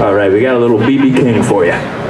All right, we got a little B.B. King for you.